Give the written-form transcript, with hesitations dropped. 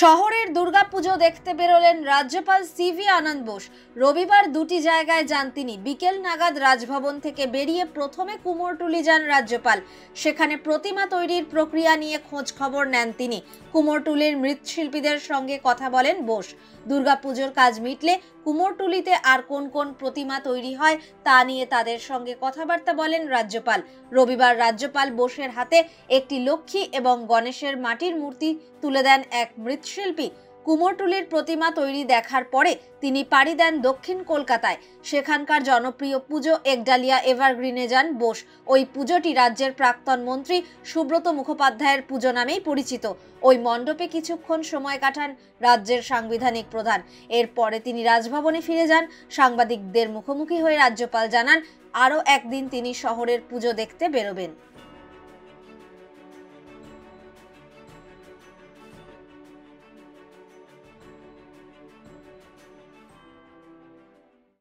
শহরের দুর্গাপূজো দেখতে বেরোলেন রাজ্যপাল সিভি আনন্দ বোস। রবিবার দুটি জায়গায় যান তিনি। বিকেল নাগাদ রাজভবন থেকে বেরিয়ে প্রথমে কুমোরটুলি যান রাজ্যপাল। সেখানে প্রতিমা তৈরির প্রক্রিয়া নিয়ে খোঁজ খবর নেন তিনি। কুমোরটুলির মৃৎশিল্পীদের সঙ্গে কথা বলেন বোস। দুর্গাপুজোর কাজ মিটলে কুমোরটুলিতে আর কোন কোন প্রতিমা তৈরি হয় তা নিয়ে তাদের সঙ্গে কথাবার্তা বলেন রাজ্যপাল। রবিবার রাজ্যপাল বোসের হাতে একটি লক্ষ্মী এবং গণেশের মাটির মূর্তি তুলে দেন এক মৃৎশিল্পী। কুমোরটুলির প্রতিমা তৈরি দেখার পরে তিনি পাড়ি দেন দক্ষিণ কলকাতায়। সেখানকার জনপ্রিয় পুজো একডালিয়া এভারগ্রিনে যান বোস। ওই পুজোটি রাজ্যের প্রাক্তন মন্ত্রী সুব্রত মুখোপাধ্যায়ের পুজো নামেই পরিচিত। ওই মণ্ডপে কিছুক্ষণ সময় কাটান রাজ্যের সাংবিধানিক প্রধান। এরপরে তিনি রাজভবনে ফিরে যান। সাংবাদিকদের মুখোমুখি হয়ে রাজ্যপাল জানান আরও একদিন তিনি শহরের পুজো দেখতে বেরোবেন।